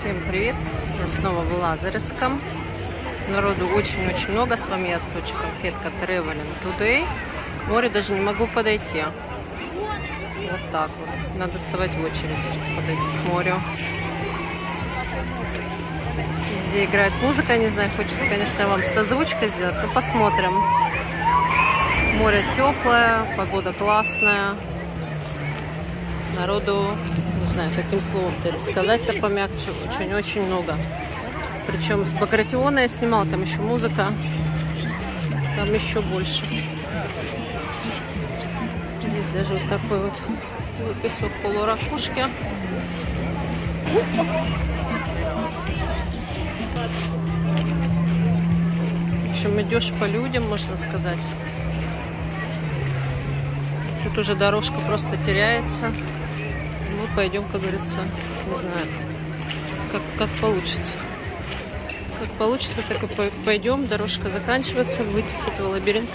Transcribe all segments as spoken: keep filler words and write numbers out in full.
Всем привет! Я снова в Лазаревском. Народу очень-очень много. С вами я, Сочи Конфетка, Traveling Today. К морю даже не могу подойти. Вот так вот. Надо вставать в очередь, чтобы подойти к морю. Где играет музыка, не знаю. Хочется, конечно, вам с озвучкой сделать, но посмотрим. Море теплое, погода классная. Народу, не знаю, каким словом-то сказать-то помягче, очень-очень много. Причем с Багратиона я снимала, там еще музыка, там еще больше. Здесь даже вот такой вот выписок полуракушки. В общем, идешь по людям, можно сказать. Тут уже дорожка просто теряется. Мы пойдем, как говорится, не знаю, как, как получится. Как получится, так и пойдем. Дорожка заканчивается. Выйти с этого лабиринта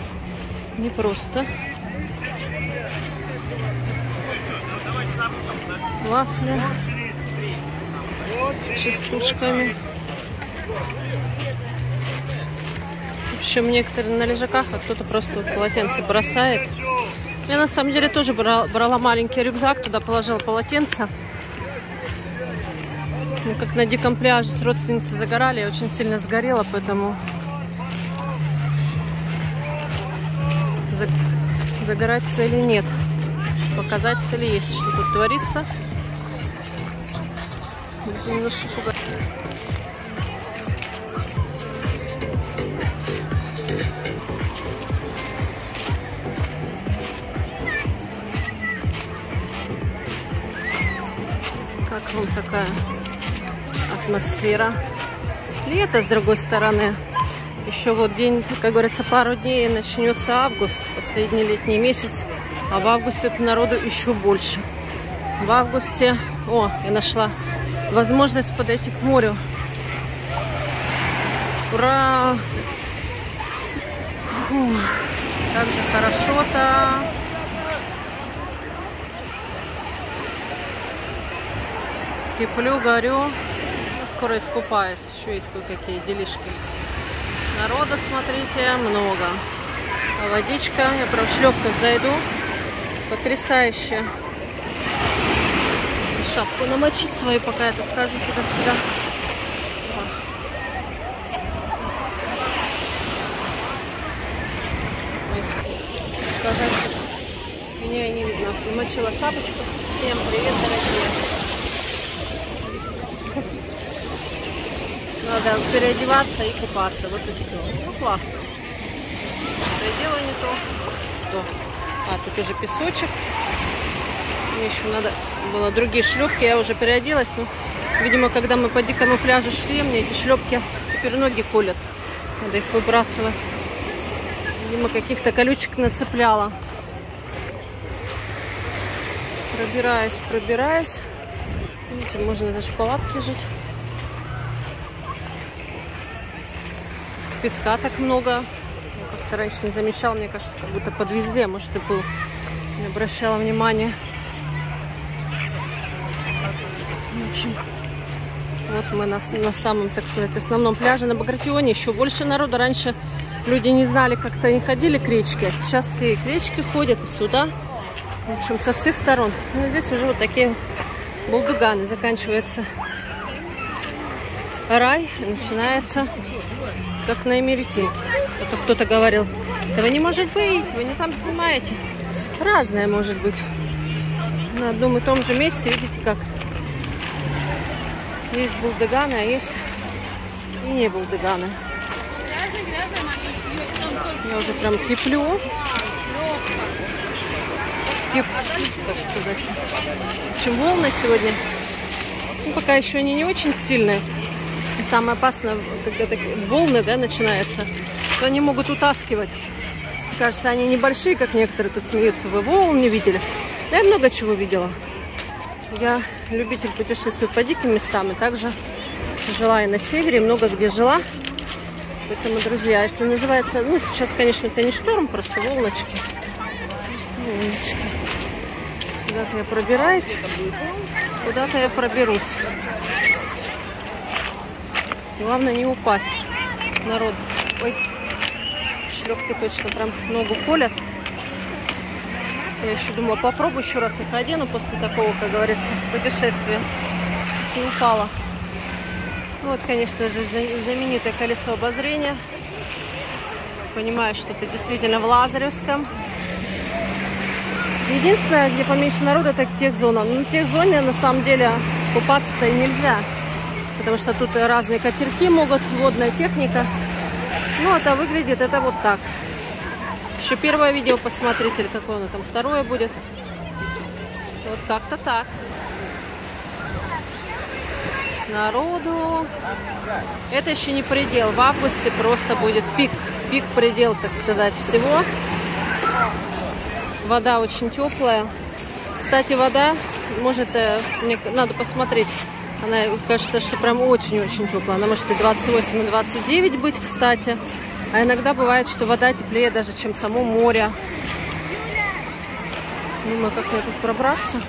непросто. Вафли с частушками. В общем, некоторые на лежаках, а кто-то просто вот полотенце бросает. Я на самом деле тоже брала, брала маленький рюкзак, туда положила полотенце. Мы как на диком пляже с родственницей загорали, я очень сильно сгорела, поэтому загорать цели нет. Показать цели есть, что тут творится. Даже немножко пугаюсь. Как вам такая атмосфера? Лето, с другой стороны. Еще вот день, как говорится, пару дней, и начнется август, последний летний месяц. А в августе народу еще больше. В августе... О, я нашла возможность подойти к морю. Ура! Фу, как же хорошо-то! Киплю, горю. Скоро искупаюсь. Еще есть кое-какие делишки. Народа, смотрите, много. А водичка. Я прям в шлепках зайду. Потрясающе. Шапку намочить свою, пока я тут хожу туда-сюда. Ой. Меня не видно. Намочила шапочку. Всем привет, дорогие. Надо переодеваться и купаться. Вот и все. Ну, классно. Я делаю не то. то. А, тут уже песочек. Мне еще надо было другие шлепки. Я уже переоделась. Ну, видимо, когда мы по дикому пляжу шли, мне эти шлепки теперь ноги колят. Надо их выбрасывать. Видимо, каких-то колючек нацепляла. Пробираюсь, пробираюсь. Видите, можно даже в палатке жить. Песка так много. Я как-то раньше не замечала, мне кажется, как будто подвезли, а может и был. Не обращала внимания. В общем, вот мы на, на самом, так сказать, основном пляже на Багратионе. Еще больше народа. Раньше люди не знали, как-то не ходили к речке, а сейчас и к речке ходят, и сюда. В общем, со всех сторон. Ну, здесь уже вот такие булдуганы. Заканчивается рай, начинается... Как на Эмеретинке. Это кто-то говорил, этого не может быть, вы не там снимаете. Разное может быть. На одном и том же месте, видите, как есть булдыганы, а есть и не булдыганы. Я уже прям киплю. Кип, как сказать. В общем, волны сегодня, ну, пока еще они не очень сильные. Самое опасное, когда такие волны, да, начинаются, то они могут утаскивать. Кажется, они небольшие, как некоторые тут смеются. Вы волн не видели? Да, я много чего видела. Я любитель путешествий по диким местам. И также жила и на севере, и много где жила. Поэтому, друзья, если называется... Ну, сейчас, конечно, это не шторм, просто волночки. Просто волночки. Так, я пробираюсь. Куда-то я проберусь. Главное не упасть. Народ. Ой, шлепки точно прям ногу колят. Я еще думала, попробую еще раз их одену после такого, как говорится, путешествия. Чуть не упала. Вот, конечно же, знаменитое колесо обозрения. Понимаю, что это действительно в Лазаревском. Единственное, где поменьше народа, это техзона. Но в техзоне на самом деле купаться-то и нельзя. Потому что тут разные катерки могут, водная техника. Ну, это выглядит, это вот так. Еще первое видео посмотрите, или какое оно там, второе будет. Вот как-то так. Народу. Это еще не предел. В августе просто будет пик. Пик-предел, так сказать, всего. Вода очень теплая. Кстати, вода, может, мне надо посмотреть. Она, кажется, что прям очень-очень теплая. Она может и двадцать восемь, и двадцать девять быть, кстати. А иногда бывает, что вода теплее даже, чем само море. Думаю, как мне тут пробраться.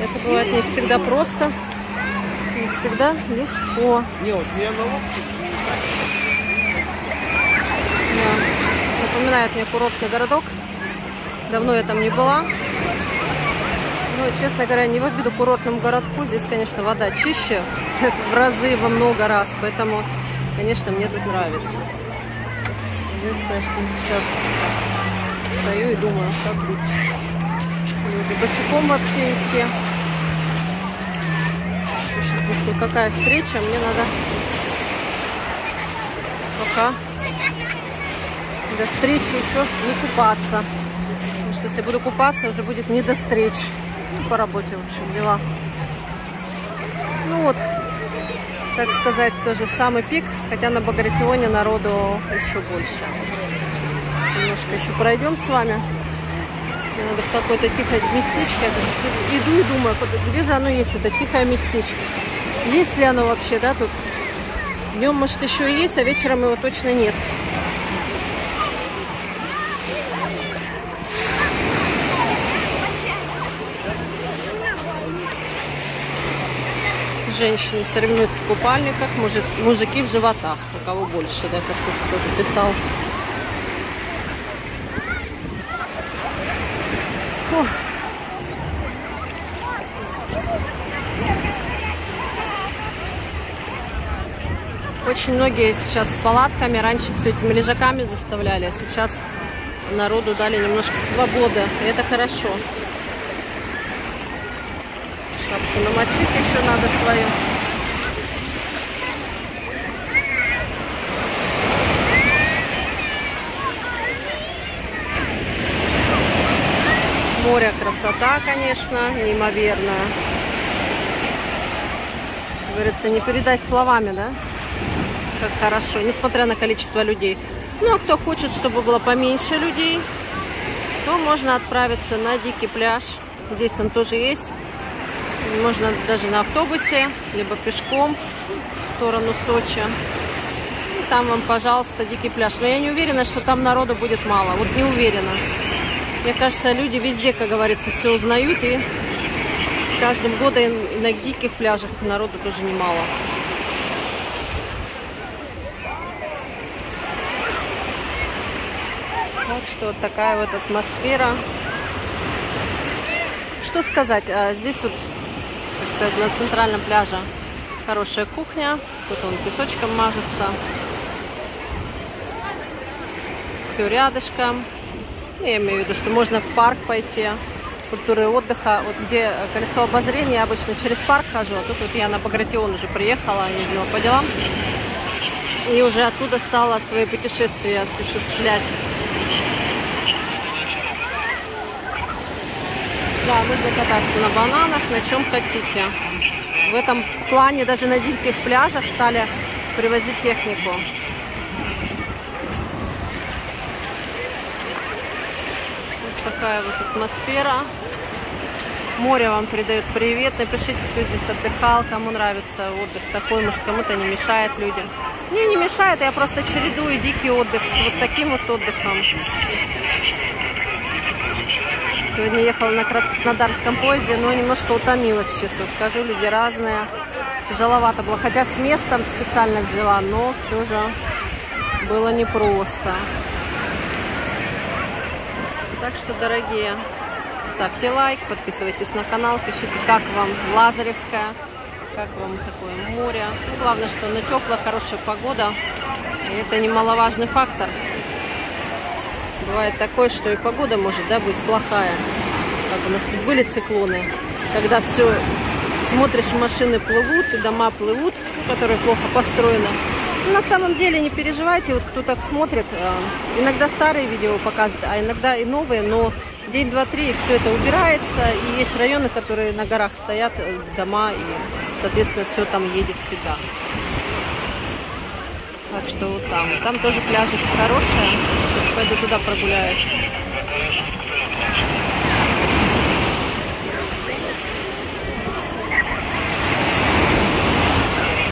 Это бывает не всегда просто. Не всегда легко. Напоминает мне курортный городок. Давно я там не была. Ну, честно говоря, не в обиду курортному городку. Здесь, конечно, вода чище в разы, во много раз. Поэтому, конечно, мне тут нравится. Единственное, что сейчас стою и думаю, как быть. Уже босиком вообще идти. Еще сейчас будет какая встреча. Мне надо пока... до встречи еще не купаться. Потому что если буду купаться, уже будет не до встреч. По работе, в общем, дела. Ну вот, так сказать, тоже самый пик. Хотя на Багратионе народу еще больше. Немножко еще пройдем с вами. Мне надо в какое-то тихое местечко. Я иду и думаю, где же оно есть, это тихое местечко. Есть ли оно вообще, да, тут? Днем, может, еще и есть, а вечером его точно нет. Женщины соревнуются в купальниках, мужик, мужики в животах. У кого больше, да, как тут тоже писал. Фу. Очень многие сейчас с палатками. Раньше все этими лежаками заставляли, а сейчас народу дали немножко свободы. И это хорошо. Намочить еще надо свою. Море, красота, конечно, неимоверная. Говорится, не передать словами, да? Как хорошо, несмотря на количество людей. Ну, а кто хочет, чтобы было поменьше людей, то можно отправиться на дикий пляж. Здесь он тоже есть. Можно даже на автобусе, либо пешком в сторону Сочи. И там вам, пожалуйста, дикий пляж. Но я не уверена, что там народу будет мало. Вот не уверена. Мне кажется, люди везде, как говорится, все узнают. И с каждым годом на диких пляжах народу тоже немало. Так что вот такая вот атмосфера. Что сказать? А здесь вот... На центральном пляже хорошая кухня. Тут он песочком мажется. Все рядышком. Я имею в виду, что можно в парк пойти. Культуры отдыха. Вот где колесо обозрения, я обычно через парк хожу. А тут вот я на Багратион уже приехала, ездила по делам. И уже оттуда стала свои путешествия осуществлять. Да, можно кататься на бананах, на чем хотите. В этом плане даже на диких пляжах стали привозить технику. Вот такая вот атмосфера. Море вам передает привет. Напишите, кто здесь отдыхал, кому нравится отдых такой, может, кому-то не мешает людям. Мне не мешает, я просто чередую дикий отдых с вот таким вот отдыхом. Сегодня ехала на краснодарском поезде, но немножко утомилась, честно скажу. Люди разные. Тяжеловато было. Хотя с местом специально взяла, но все же было непросто. Так что, дорогие, ставьте лайк, подписывайтесь на канал, пишите, как вам Лазаревское, как вам такое море. Ну, главное, что оно теплое, хорошая погода. И это немаловажный фактор. Бывает такое, что и погода может, да, быть плохая. Как у нас тут были циклоны, когда все, смотришь, машины плывут, и дома плывут, которые плохо построены. Но на самом деле не переживайте, вот кто так смотрит, иногда старые видео показывают, а иногда и новые, но день, два, три, и все это убирается. И есть районы, которые на горах стоят, дома, и, соответственно, все там едет всегда. Так что вот там. Там тоже пляжик хорошие. Сейчас пойду туда прогуляюсь.